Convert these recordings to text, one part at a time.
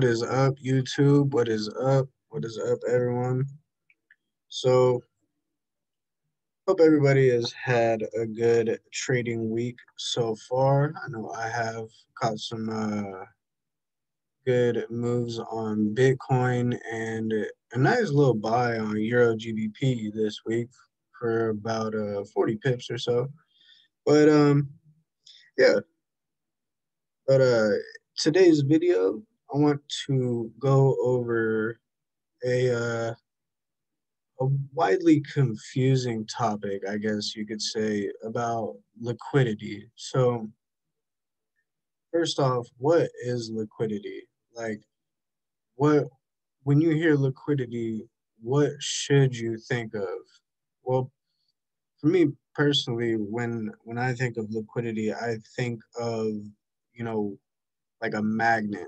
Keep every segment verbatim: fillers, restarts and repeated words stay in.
What is up, YouTube? What is up? What is up, everyone? So, hope everybody has had a good trading week so far. I know I have caught some uh, good moves on Bitcoin and a nice little buy on Euro G B P this week for about uh, forty pips or so. But, um, yeah. But uh, today's video, I want to go over a uh, a widely confusing topic, I guess you could say, about liquidity. So first off, what is liquidity? Like, what when you hear liquidity, what should you think of? Well, for me personally, when when I think of liquidity, I think of, you know, like a magnet.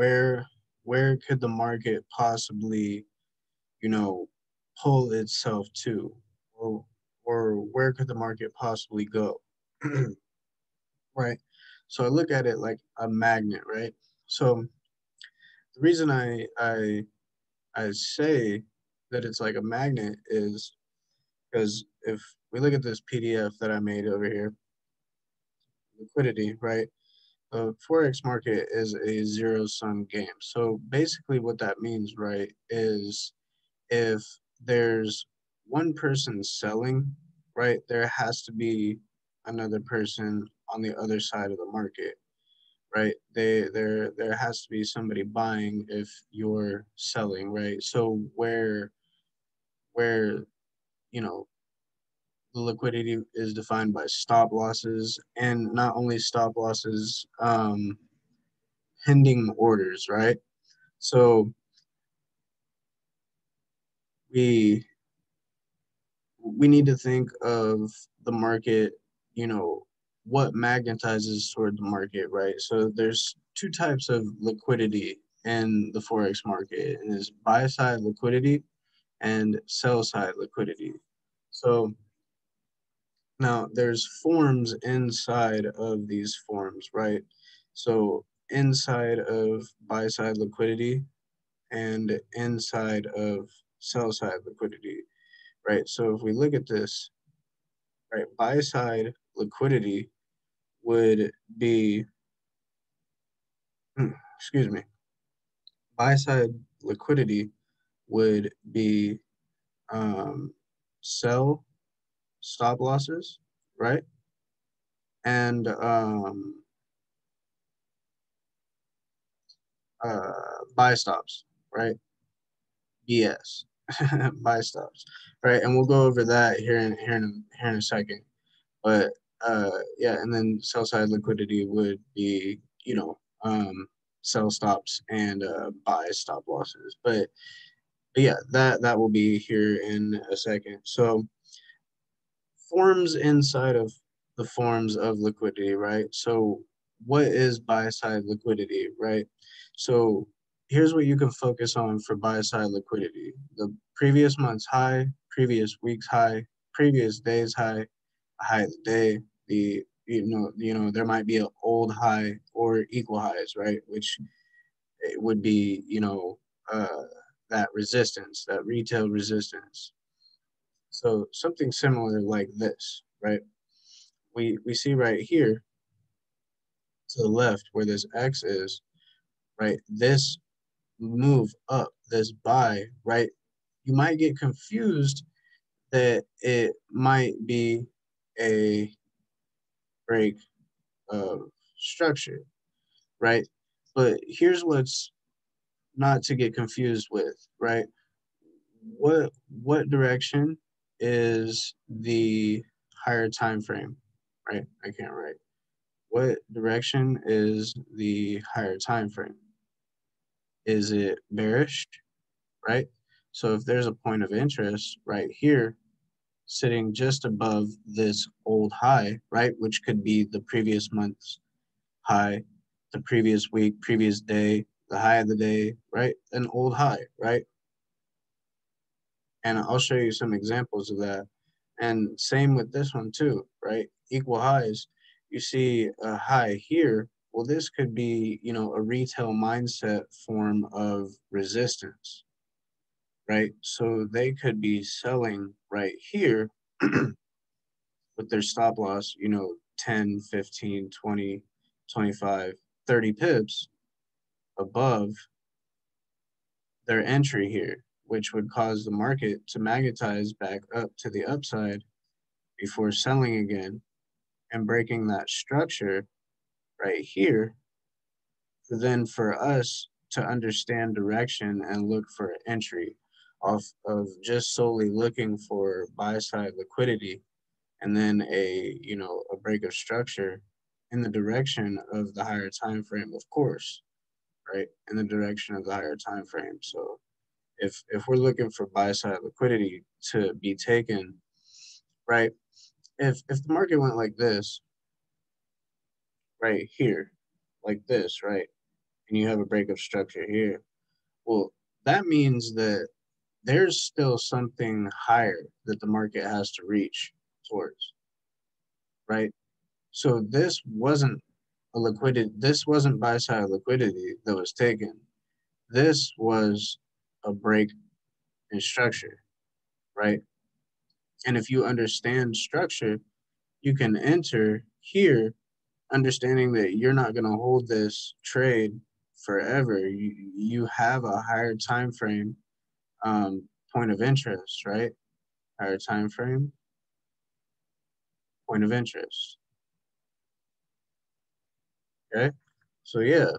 Where where could the market possibly, you know, pull itself to, or or where could the market possibly go, right? So I look at it like a magnet, right? So the reason I I I say that it's like a magnet is because if we look at this P D F that I made over here, liquidity, right? The forex market is a zero-sum game. So basically what that means, right, is if there's one person selling, right, there has to be another person on the other side of the market, right? They, there, there has to be somebody buying if you're selling, right? So where, where, you know, the liquidity is defined by stop losses, and not only stop losses, um, pending orders, right? So we we need to think of the market, you know, what magnetizes toward the market, right? So there's two types of liquidity in the forex market, and it's buy side liquidity and sell side liquidity. So now, there's forms inside of these forms, right? So inside of buy-side liquidity and inside of sell-side liquidity, right? So if we look at this, right, buy-side liquidity would be, excuse me, buy-side liquidity would be um, sell stop losses, right? And um, uh, buy stops, right? B S, buy stops, right? And we'll go over that here in here in here in a second. But uh, yeah, and then sell side liquidity would be, you know, um, sell stops and uh, buy stop losses. But, but yeah, that that will be here in a second. So forms inside of the forms of liquidity, right? So what is buy-side liquidity, right? So here's what you can focus on for buy-side liquidity. The previous month's high, previous week's high, previous day's high, high of the day, the, you know, you know, there might be an old high or equal highs, right? Which it would be, you know, uh, that resistance, that retail resistance. So something similar like this, right? We we see right here to the left where this X is, right? This move up, this buy, right? You might get confused that it might be a break of structure, right? But here's what's not to get confused with, right? What what direction is the higher time frame, right? I can't write. What direction is the higher time frame? Is it bearish, right? So if there's a point of interest right here, sitting just above this old high, right, which could be the previous month's high, the previous week, previous day, the high of the day, right? An old high, right? And I'll show you some examples of that. And same with this one too, right? Equal highs. You see a high here well, this could be, you know, a retail mindset form of resistance, right? So they could be selling right here with their stop loss, you know, ten, fifteen, twenty, twenty-five, thirty pips above their entry here, which would cause the market to magnetize back up to the upside before selling again and breaking that structure right here. Then for us to understand direction and look for entry off of just solely looking for buy side liquidity, and then a, you know, a break of structure in the direction of the higher time frame, of course, right? In the direction of the higher time frame. So if if we're looking for buy side liquidity to be taken, right? If if the market went like this, right here, like this, right? And you have a break of structure here, well, that means that there's still something higher that the market has to reach towards, right? So this wasn't a liquidity, this wasn't buy side liquidity that was taken. This was a break in structure, right? And if you understand structure, you can enter here understanding that you're not going to hold this trade forever. You, you have a higher time frame um, point of interest, right? Higher time frame point of interest. Okay, so yeah,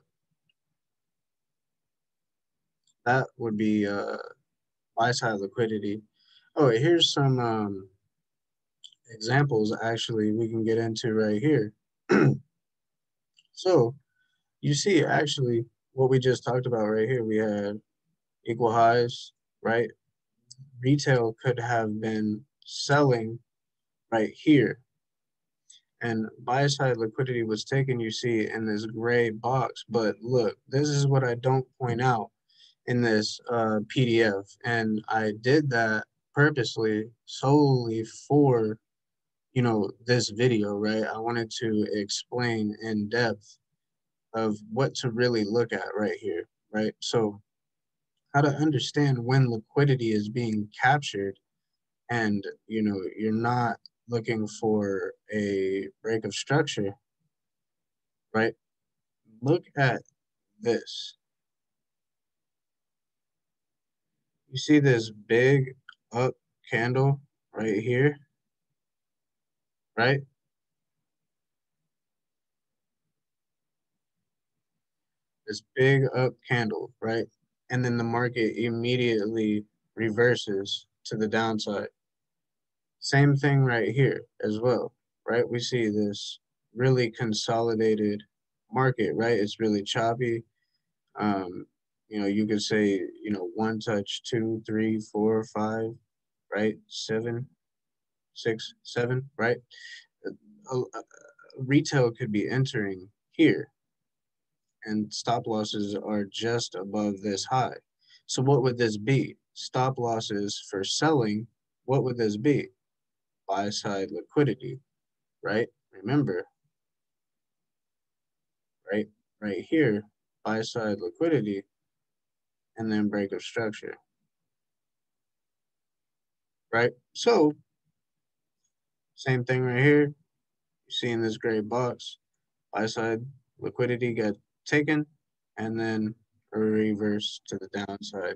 that would be uh, buy side liquidity. Oh, here's some um, examples actually we can get into right here. So you see actually what we just talked about right here, we had equal highs, right? Retail could have been selling right here, and buy side liquidity was taken, you see, in this gray box. But look, this is what I don't point out in this uh, P D F, and I did that purposely solely for, you know, this video, right? I wanted to explain in depth of what to really look at right here, right? So how to understand when liquidity is being captured and, you know, you're not looking for a break of structure, right? Look at this. You see this big up candle right here, right? This big up candle, right? And then the market immediately reverses to the downside. Same thing right here as well, right? We see this really consolidated market, right? It's really choppy. Um, you know, you could say, you know, one touch, two, three, four, five, right? Seven, six, seven, right? A, a, a retail could be entering here, and stop losses are just above this high. So what would this be? Stop losses for selling, what would this be? Buy side liquidity, right? Remember, right, right here, buy side liquidity, and then break of structure, right? So same thing right here. You see in this gray box, buy side liquidity got taken, and then a reverse to the downside.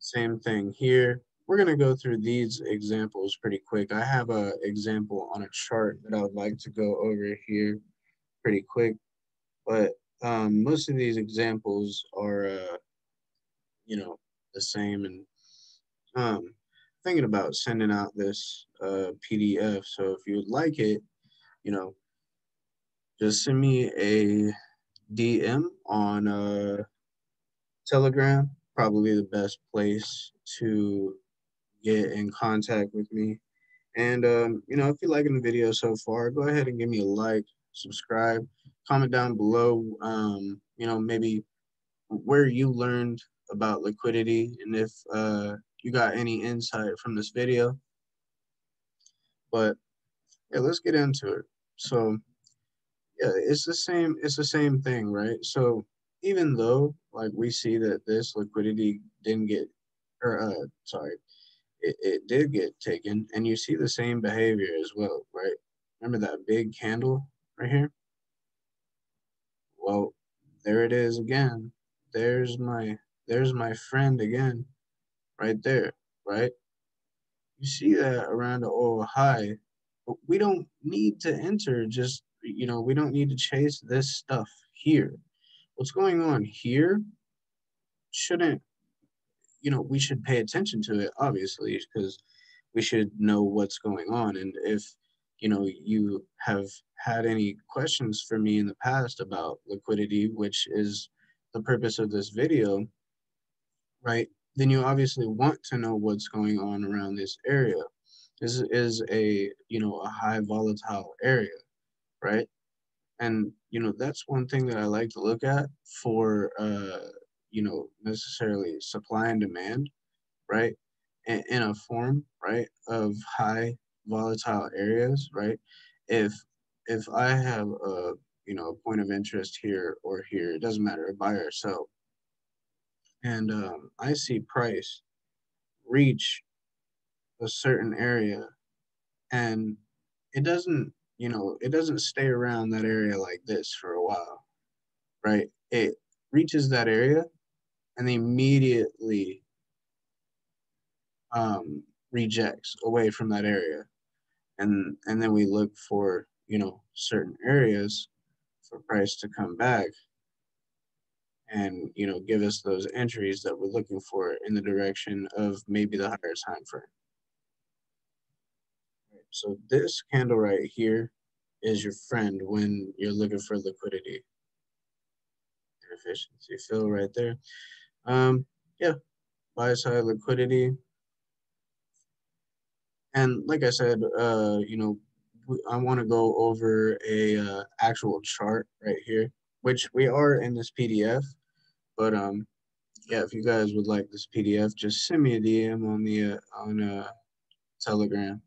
Same thing here. We're going to go through these examples pretty quick. I have an example on a chart that I would like to go over here pretty quick, but um, most of these examples are, uh, you know, the same. And um, thinking about sending out this uh, P D F. So if you would like it, you know, just send me a D M on uh, Telegram, probably the best place to get in contact with me. And um, you know, if you're liking the video so far, go ahead and give me a like, subscribe, comment down below, um, you know, maybe where you learned about liquidity, and if uh, you got any insight from this video. But yeah, let's get into it. So Yeah, it's the same. It's the same thing, right? So even though, like, we see that this liquidity didn't get, or uh, sorry, it, it did get taken, and you see the same behavior as well, right? Remember that big candle right here? Well, there it is again. There's my, there's my friend again, right there, right? You see that around the oil high, but we don't need to enter just, you know, we don't need to chase this stuff here. What's going on here shouldn't, you know, we should pay attention to it, obviously, because we should know what's going on. And if, you know, you have had any questions for me in the past about liquidity, which is the purpose of this video, right, then you obviously want to know what's going on around this area. This is a, you know, a high volatile area, right? And, you know, that's one thing that I like to look at for, uh, you know, necessarily supply and demand, right, in, in a form, right, of high volatile areas, right? If if I have a, you know, a point of interest here or here, it doesn't matter, buy or sell, and um, I see price reach a certain area, and it doesn't, you know, it doesn't stay around that area like this for a while, right? It reaches that area and immediately um, rejects away from that area. And, and then we look for, you know, certain areas for price to come back and, you know, give us those entries that we're looking for in the direction of maybe the higher time frame. So this candle right here is your friend when you're looking for liquidity and efficiency fill right there. Um, yeah, buy side liquidity. And like I said, uh, you know, I want to go over a uh, actual chart right here, which we are in this P D F. But um, yeah, if you guys would like this P D F, just send me a D M on the uh, on uh, Telegram.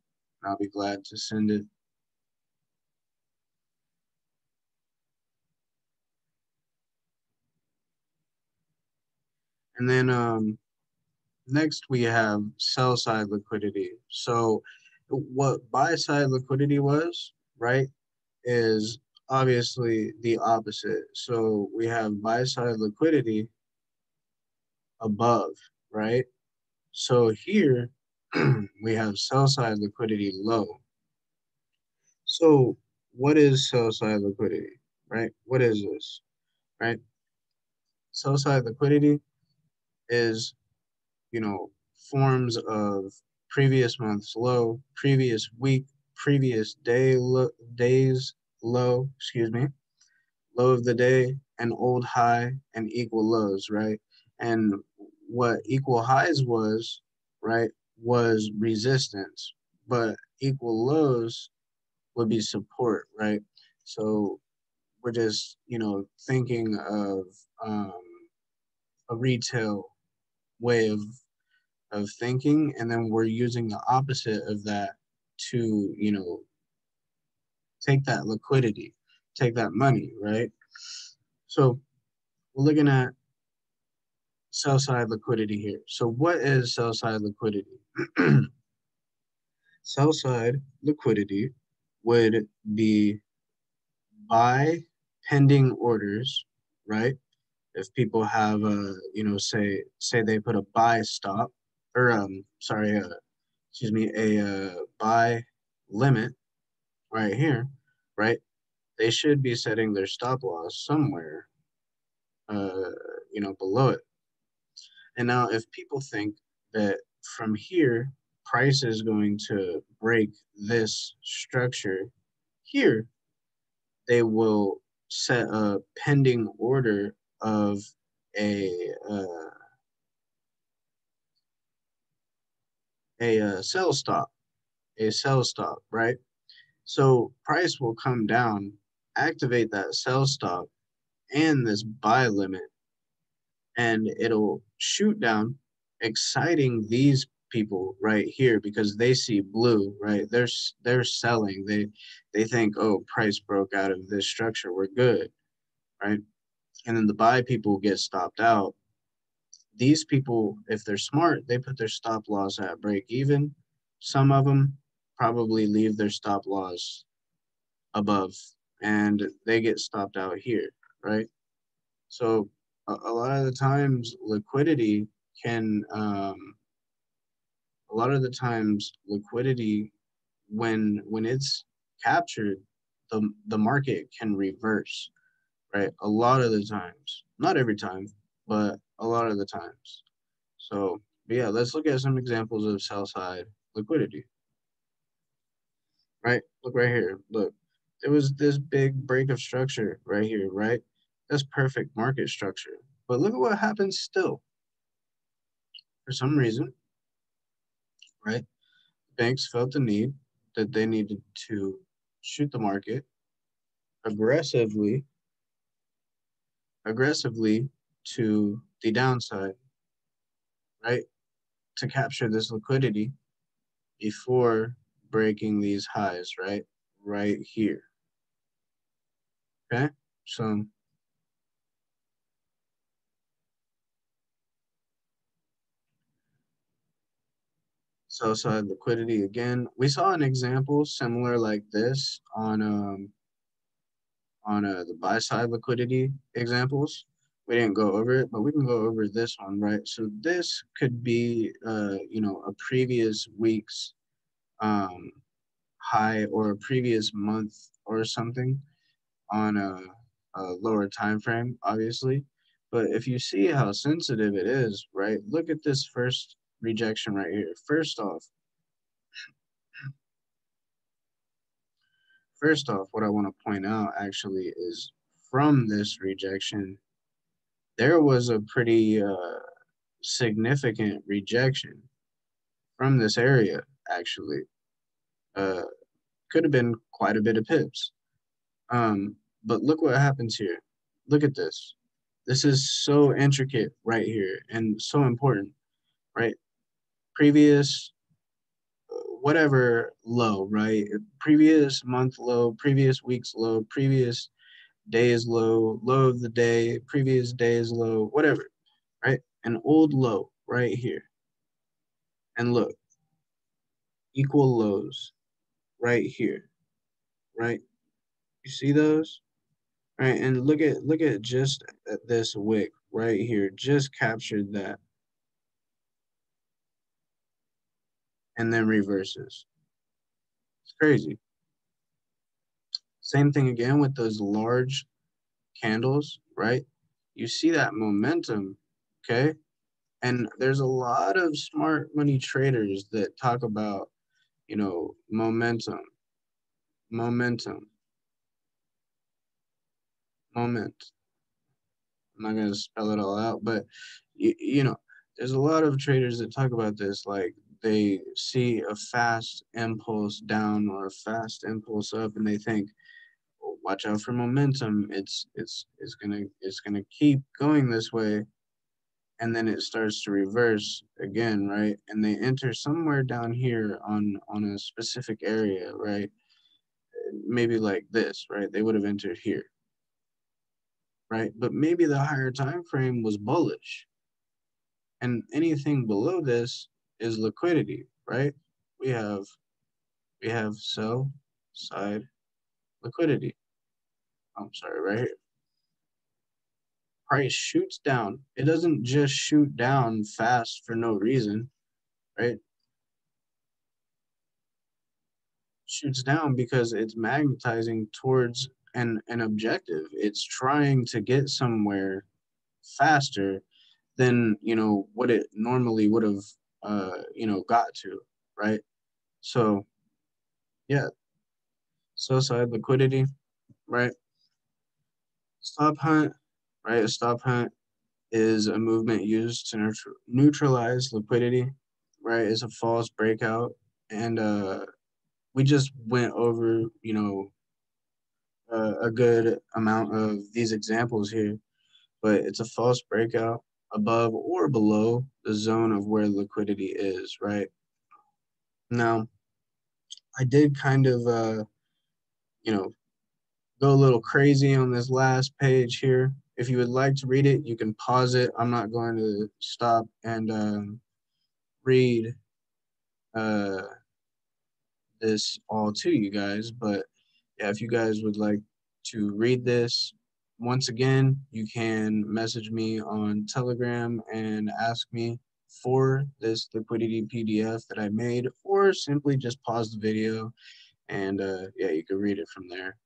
I'll be glad to send it. And then um, next we have sell side liquidity. So what buy side liquidity was, right, is obviously the opposite. So we have buy side liquidity above, right? So here, we have sell side liquidity low. So what is sell side liquidity, right? What is this, right? Sell side liquidity is, you know, forms of previous month's low, previous week, previous day lo days low, excuse me, low of the day, and old high and equal lows, right? And what equal highs was, right, was resistance, but equal lows would be support, right? So we're just, you know, thinking of um, a retail way of, of thinking, and then we're using the opposite of that to, you know, take that liquidity, take that money, right? So we're looking at sell side liquidity here. So what is sell side liquidity? Sell side liquidity would be buy pending orders, right? If people have a, you know, say say they put a buy stop, or um sorry, uh, excuse me, a uh, buy limit right here, right? They should be setting their stop loss somewhere, uh, you know, below it. And now if people think that from here, price is going to break this structure here, they will set a pending order of a, uh, a uh, sell stop, a sell stop, right? So price will come down, activate that sell stop and this buy limit, and it'll shoot down, exciting these people right here because they see blue, right? They're they're selling. They they think, oh, price broke out of this structure. We're good, right? And then the buy people get stopped out. These people, if they're smart, they put their stop loss at break even. Some of them probably leave their stop loss above and they get stopped out here, right? So a, a lot of the times liquidity can, um, a lot of the times liquidity, when when it's captured, the, the market can reverse, right? A lot of the times, not every time, but a lot of the times. So yeah, let's look at some examples of sell side liquidity, right? Look right here, look. There was this big break of structure right here, right? That's perfect market structure. But look at what happens still. For some reason, right? Banks felt the need that they needed to shoot the market aggressively, aggressively to the downside, right? To capture this liquidity before breaking these highs, right? Right here. Okay, so sell side liquidity again. We saw an example similar like this on um on uh, the buy side liquidity examples. We didn't go over it, but we can go over this one, right? So this could be uh you know, a previous week's um high or a previous month or something on a, a lower time frame, obviously. But if you see how sensitive it is, right? Look at this first rejection right here. First off, first off, what I want to point out actually is from this rejection, there was a pretty uh, significant rejection from this area actually. Uh, could have been quite a bit of pips. Um, but look what happens here. Look at this. This is so intricate right here and so important, right? Previous, whatever low, right? Previous month low, previous week's low, previous day's low, low of the day, previous day's low, whatever, right? An old low right here. And look, equal lows. Right here, right? You see those, right? And look at look at just at this wick right here, just captured that, and then reverses. It's crazy. Same thing again with those large candles, right? You see that momentum, okay? And there's a lot of smart money traders that talk about, you know, momentum, momentum, moment. I'm not gonna spell it all out, but you, you know, there's a lot of traders that talk about this, like they see a fast impulse down or a fast impulse up, and they think, well, watch out for momentum. It's it's it's gonna it's gonna keep going this way, and then it starts to reverse again, right? And they enter somewhere down here on, on a specific area, right? Maybe like this, right? They would have entered here, right? But maybe the higher time frame was bullish. And anything below this is liquidity, right? We have, we have sell side liquidity. I'm sorry, right here. Price shoots down. It doesn't just shoot down fast for no reason, right? Shoots down because it's magnetizing towards an, an objective. It's trying to get somewhere faster than, you know, what it normally would have, uh, you know, got to, right? So, yeah. Sell side liquidity, right? Stop hunt. Right, a stop hunt is a movement used to neutralize liquidity, right? It's a false breakout. And uh, we just went over, you know, uh, a good amount of these examples here, but it's a false breakout above or below the zone of where liquidity is, right? Now, I did kind of, uh, you know, go a little crazy on this last page here. If you would like to read it, you can pause it. I'm not going to stop and um, read uh, this all to you guys. But yeah, if you guys would like to read this, once again, you can message me on Telegram and ask me for this liquidity P D F that I made, or simply just pause the video and uh, yeah, you can read it from there.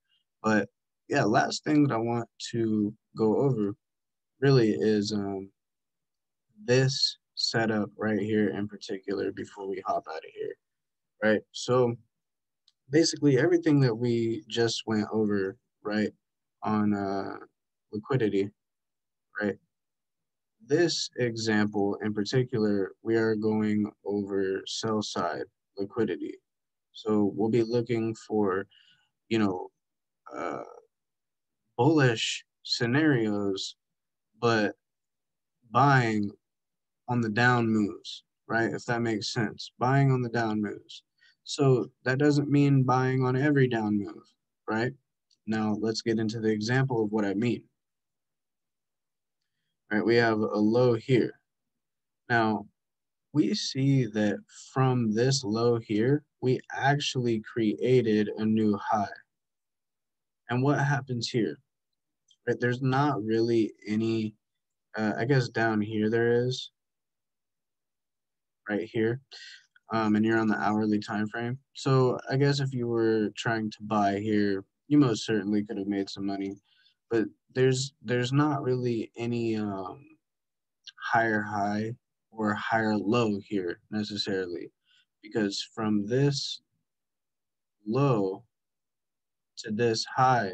But yeah, last thing that I want to go over really is um, this setup right here in particular before we hop out of here, right? So basically everything that we just went over, right, on uh, liquidity, right? This example in particular, we are going over sell side liquidity. So we'll be looking for, you know, uh, bullish scenarios, but buying on the down moves, right? If that makes sense, buying on the down moves. So that doesn't mean buying on every down move, right? Now let's get into the example of what I mean. All right, we have a low here. Now we see that from this low here, we actually created a new high. And what happens here? Right, there's not really any, uh, I guess down here there is, right here, um, and you're on the hourly time frame. So I guess if you were trying to buy here, you most certainly could have made some money, but there's there's not really any um, higher high or higher low here necessarily, because from this low to this high,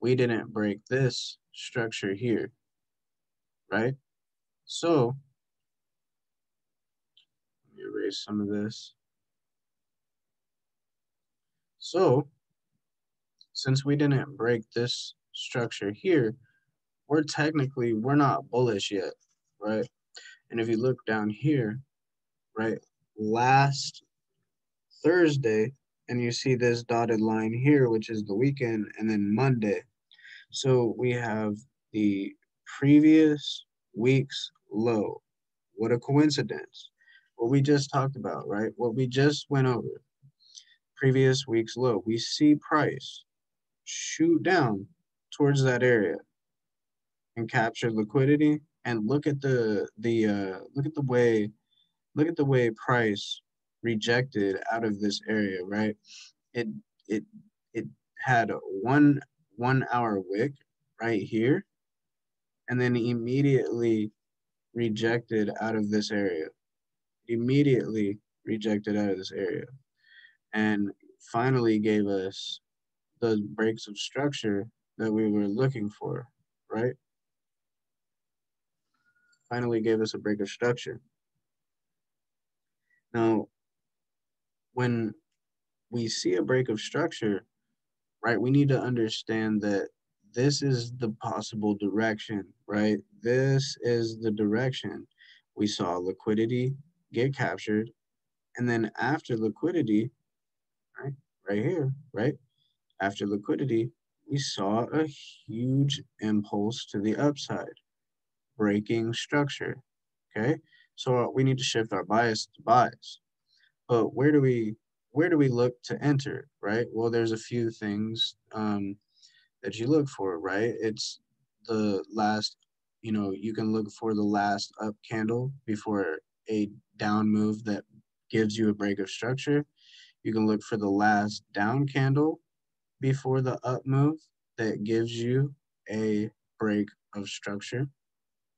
we didn't break this structure here, right? So let me erase some of this. So since we didn't break this structure here, we're technically, we're not bullish yet, right? And if you look down here, right, last Thursday, and you see this dotted line here, which is the weekend, and then Monday. So we have the previous week's low. What a coincidence. What we just talked about, right? What we just went over. Previous week's low. We see price shoot down towards that area and capture liquidity. And look at the the uh, look at the way look at the way price rejected out of this area, right? It it it had one one hour wick right here, and then immediately rejected out of this area. Immediately rejected out of this area, and finally gave us the breaks of structure that we were looking for, right? Finally gave us a break of structure. Now, when we see a break of structure, right, we need to understand that this is the possible direction, right? This is the direction. We saw liquidity get captured, and then after liquidity, right, right here, right? After liquidity, we saw a huge impulse to the upside, breaking structure, okay? So we need to shift our bias to buys. But where do we where do we look to enter, right? Well, there's a few things um, that you look for, right? It's the last, you know, you can look for the last up candle before a down move that gives you a break of structure. You can look for the last down candle before the up move that gives you a break of structure,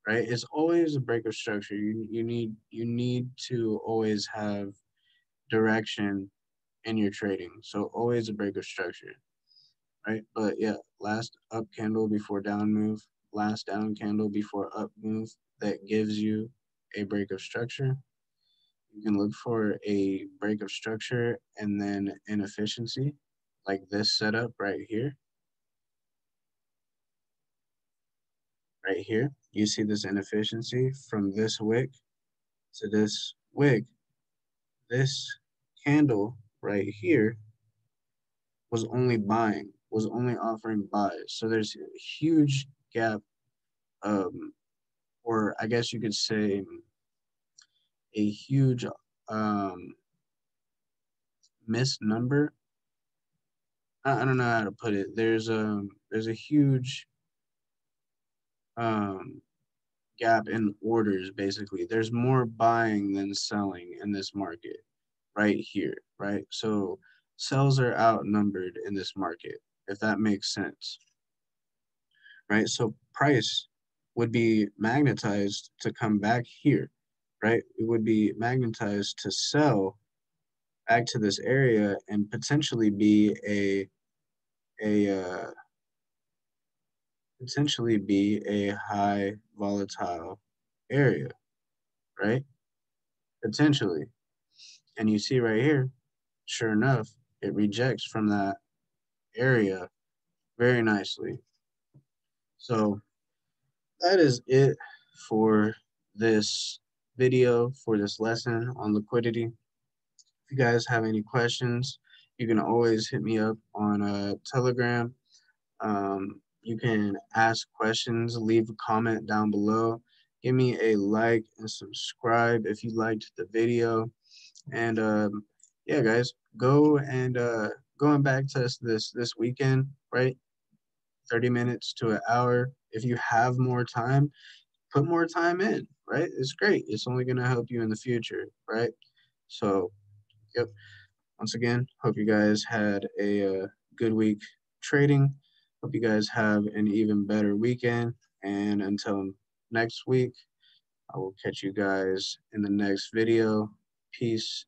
right? It's always a break of structure. You, you need you need to always have direction in your trading, so always a break of structure, right? But yeah, last up candle before down move, last down candle before up move that gives you a break of structure. You can look for a break of structure and then inefficiency, like this setup right here, right here, you see this inefficiency from this wick to this wick. This candle right here was only buying, was only offering buys. So there's a huge gap, um, or I guess you could say a huge um, missed number. I, I don't know how to put it. There's a, there's a huge um, gap in orders, basically. There's more buying than selling in this market right here, right? So sells are outnumbered in this market, if that makes sense, right? So price would be magnetized to come back here, right? It would be magnetized to sell back to this area and potentially be a, a uh, potentially be a high volatile area, right? Potentially. And you see right here, sure enough, it rejects from that area very nicely. So that is it for this video, for this lesson on liquidity. If you guys have any questions, you can always hit me up on uh, Telegram. Um, you can ask questions, leave a comment down below. Give me a like and subscribe if you liked the video. And um, yeah, guys, go and uh, go and back test this this weekend, right? thirty minutes to an hour. If you have more time, put more time in, right? It's great. It's only going to help you in the future, right? So, yep. Once again, hope you guys had a uh, good week trading. Hope you guys have an even better weekend. And until next week, I will catch you guys in the next video. Peace.